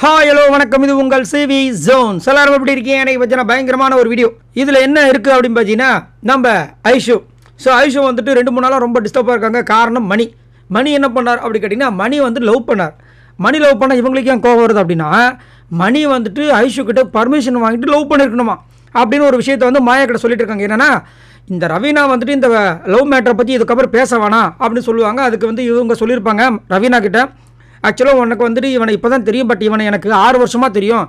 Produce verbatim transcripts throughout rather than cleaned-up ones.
Hi, hello, vanakkam. This is your C V Zone. Salaam, everybody. Today, I am going to make a video. This is Aishu. So Aishu is very disturbed because Mani. Mani is doing? Mani is love. Mani love. Mani Mani is Aishu permission to love. That's why Maya is telling இந்த ரவீனா வந்துட்டு இந்த love மேட்டரை பத்தி இதுக்கு அப்புறம் பேசவானா அப்படி சொல்லுவாங்க. அதுக்கு வந்து இவங்க சொல்லிருப்பாங்க ரவீனா கிட்ட, एक्चुअली உங்களுக்கு வந்து இவனை இப்பதான் தெரியும், பட் இவனை எனக்கு ஆறு வருஷமா தெரியும்,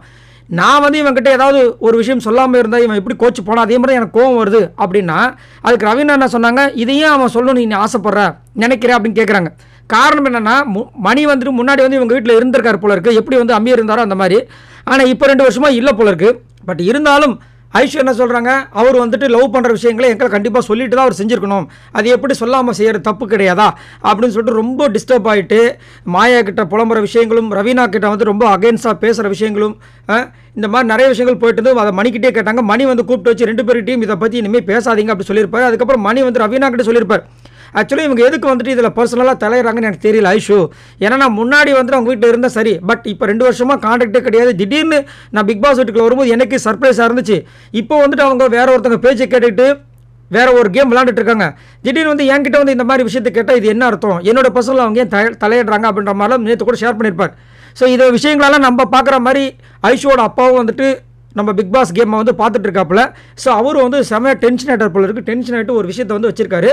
நான் வந்து இவன் கிட்ட ஏதாவது ஒரு விஷயம் சொல்லாம இருந்தா இவன் இப்படி கோச்சு போனா அதே மாதிரி எனக்கு கோபம் வருது அப்படினா அதுக்கு ரவீனா என்ன சொன்னாங்க, இதையும் அவன் சொல்லணும் நீ ஆசைப்படுற நினைக்கிறே அப்படினு கேக்குறாங்க. காரணம் என்னன்னா மணி வந்து முன்னாடி வந்து இவங்க வீட்ல இருந்திருக்கார் போல இருக்கு, எப்படி வந்து அம்மியா இருந்தாரோ அந்த மாதிரி. ஆனா இப்போ ரெண்டு வருஷமா இல்ல போல இருக்கு, பட் இருந்தாலும் ஐஷு என்ன சொல்றாங்க, அவர் வந்துட்டு லவ் பண்ற விஷயங்களை என்கிட்ட கண்டிப்பா சொல்லிட்டு தான் அவர் செஞ்சிருக்கணும், அது எப்படி சொல்லாம செய்யற தப்பு கிடையாதா அப்படினு சொல்லிட்டு ரொம்ப டிஸ்டர்ப் ஆயிட்டு மாயா கிட்ட புலம்பற விஷயங்களும் ரவீனா கிட்ட வந்து ரொம்ப அகைன்ஸ்டா பேசுற விஷயங்களும் இந்த மாதிரி நிறைய விஷயங்கள் போயிட்டு இருந்தது. அத மணி கிட்டே கேட்டாங்க, மணி வந்து கூப்பிட்டு வச்சு ரெண்டு பேரும் டீம் இத பத்தி இனிமே பேசாதீங்க அப்படி சொல்லிருப்பாரு. அதுக்கு அப்புறம் மணி வந்து ரவீனா கிட்ட சொல்லிருப்பாரு, एक्चुअली இவங்க எதுக்கு வந்துட்டு இதல पर्सनலா தலையறாங்கன்னு எனக்கு தெரியல ஐஷு, ஏன்னா நான் முன்னாடி வந்து அவங்க வீட்ல இருந்த சரி, பட் இப்போ ரெண்டு வருஷமா கான்டாக்ட்டே கிடையாது, திடீர்னு நான் பிக் பாஸ் வீட்டுக்கு வரும்போது எனக்கு சர்ப்ரைஸா இருந்துச்சு, இப்போ வந்துட்டு அவங்க வேற ஒருத்தங்க பேஜ் கேட்டிட்டு வேற ஒரு கேம் விளையாடிட்டு இருக்காங்க, திடீர்னு வந்து என்கிட்ட வந்து இந்த மாதிரி விஷயத்தை கேட்டா இது என்ன அர்த்தம், என்னோட पर्सनலா அவங்க தலையறாங்க அப்படின்ற மாதிரி நேத்து கூட ஷேர் பண்ணிருப்பாங்க. சோ இந்த விஷயங்களால நம்ம பார்க்குற மாதிரி ஐஷுவோட அப்பாவும் வந்துட்டு நம்ம பிக் பாஸ் கேம் வந்து பாத்துட்டு இருக்காப்ல, சோ அவர் வந்து செம டென்ஷன் ஆயிட்டார் போல இருக்கு, டென்ஷன் ஆயிட்டு ஒரு விஷயத்தை வந்து வச்சிருக்காரு,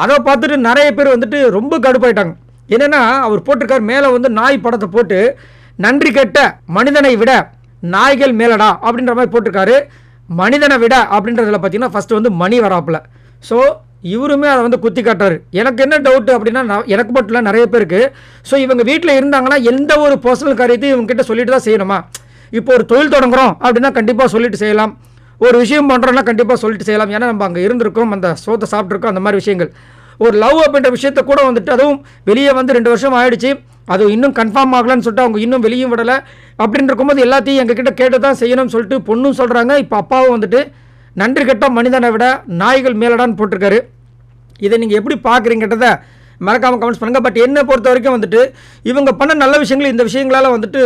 அதை பார்த்துட்டு நிறைய பேர் வந்துட்டு ரொம்ப கடுப்பாயிட்டாங்க. என்னன்னா அவர் போட்டிருக்கார் மேல வந்து நாய் படத்தை போட்டு நன்றி கெட்ட மனிதனை விட நாய்கள் மேலடா அப்படின்ற மாதிரி போட்டிருக்காரு, மனிதனை விட அப்படின்றதுல பார்த்தீங்கன்னா ஃபர்ஸ்ட் வந்து மணி வராப்ல, சோ இவருமே அதை வந்து குத்தி காட்டாரு. எனக்கு என்ன டவுட் அப்படின்னா எனக்கு மட்டும் இல்லை நிறைய பேருக்கு, சோ இவங்க வீட்டில் இருந்தாங்கன்னா எந்த ஒரு பர்சனல் காரியத்தையும் இவங்க கிட்ட சொல்லிட்டு தான் செய்யணுமா, இப்போ ஒரு தொழில் தொடங்குறோம் அப்படினா கண்டிப்பா சொல்லிட்டு செய்யலாம், ஒரு விஷயம் பண்றோம்னா கண்டிப்பா சொல்லிட்டு செய்யலாம், ஏன்னா நம்ம அங்க இருந்திருக்கோம் அந்த சோத்தை சாப்பிட்டுருக்கோம் அந்த மாதிரி விஷயங்கள். ஒரு லவ் அப்படின்ற விஷயத்த கூட வந்துட்டு அதுவும் வெளியே வந்து ரெண்டு வருஷம் ஆயிடுச்சு, அது இன்னும் கன்ஃபார்ம் ஆகலன்னு சொல்லிட்டு அவங்க இன்னும் வெளியும் விடல அப்படின்னு இருக்கும்போது எல்லாத்தையும் எங்ககிட்ட கேட்டு தான் செய்யணும்னு சொல்லிட்டு பொண்ணும் சொல்றாங்க. இப்போ அப்பாவும் வந்துட்டு நன்றி கெட்ட மனிதனை விட நாய்கள் மேலடான்னு போட்டிருக்காரு. இதை நீங்க எப்படி பார்க்குறீங்கன்றத மறக்காம கமெண்ட்ஸ் பண்ணுங்க. பட் என்னை பொறுத்த வரைக்கும் வந்துட்டு இவங்க பண்ண நல்ல விஷயங்கள் இந்த விஷயங்களால வந்துட்டு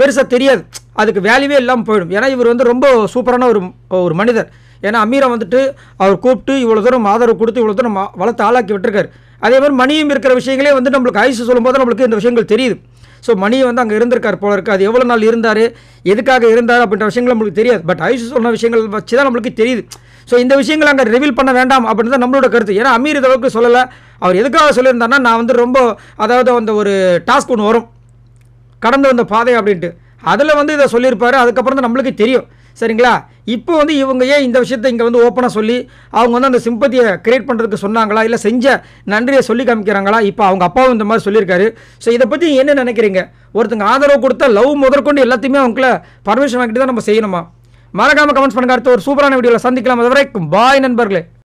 பெருசா தெரியாது, அதுக்கு வேல்யூவே இல்லாமல் போயிடும், ஏன்னா இவர் வந்து ரொம்ப சூப்பரான ஒரு ஒரு மனிதர், ஏன்னா அமீரை வந்துட்டு அவர் கூப்பிட்டு இவ்வளோ தூரம் ஆதரவு கொடுத்து இவ்வளோ தூரம் வளர்த்து ஆளாக்கி விட்டுருக்காரு. அதே மாதிரி மணியும் இருக்கிற விஷயங்களே வந்து நம்மளுக்கு ஐசு சொல்லும் போது நம்மளுக்கு இந்த விஷயங்கள் தெரியுது, ஸோ மணி வந்து அங்கே இருந்திருக்கார் போல இருக்குது, அது எவ்வளோ நாள் இருந்தார் எதுக்காக இருந்தார் அப்படின்ற விஷயங்கள் நம்மளுக்கு தெரியாது, பட் ஐசு சொன்ன விஷயங்கள் வச்சு தான் நம்மளுக்கு தெரியுது. ஸோ இந்த விஷயங்கள் அங்கே ரிவீல் பண்ண வேண்டாம் அப்படின்னு தான் நம்மளோட கருத்து, ஏன்னா அமீர் இதற்கு சொல்லலை, அவர் எதுக்காக சொல்லியிருந்தாருன்னா நான் வந்து ரொம்ப அதாவது அந்த ஒரு டாஸ்க் ஒன்று வரும் கடந்து வந்த பாதை அப்படின்ட்டு அதில் வந்து இதை சொல்லியிருப்பாரு, அதுக்கப்புறம் தான் நம்மளுக்கு தெரியும் சரிங்களா. இப்போ வந்து இவங்க ஏன் இந்த விஷயத்தை இங்கே வந்து ஓப்பனாக சொல்லி அவங்க வந்து அந்த சிம்பத்தியை கிரியேட் பண்ணுறதுக்கு சொன்னாங்களா இல்லை செஞ்ச நன்றியை சொல்லி காமிக்கிறாங்களா, இப்போ அவங்க அப்பாவும் இந்த மாதிரி சொல்லியிருக்காரு. ஸோ இதை பற்றி என்ன நினைக்கிறீங்க, ஒருத்தங்க ஆதரவு கொடுத்தா லவ் முதற்கொண்டு எல்லாத்தையுமே அவங்கள பர்மிஷன் வாங்கிட்டு தான் நம்ம செய்யணுமா? மறக்காமல் கமெண்ட்ஸ் பண்ணுங்க. அடுத்த ஒரு சூப்பரான வீடியோவில் சந்திக்கலாம், அது வரைக்கும் பாய் நண்பர்களே.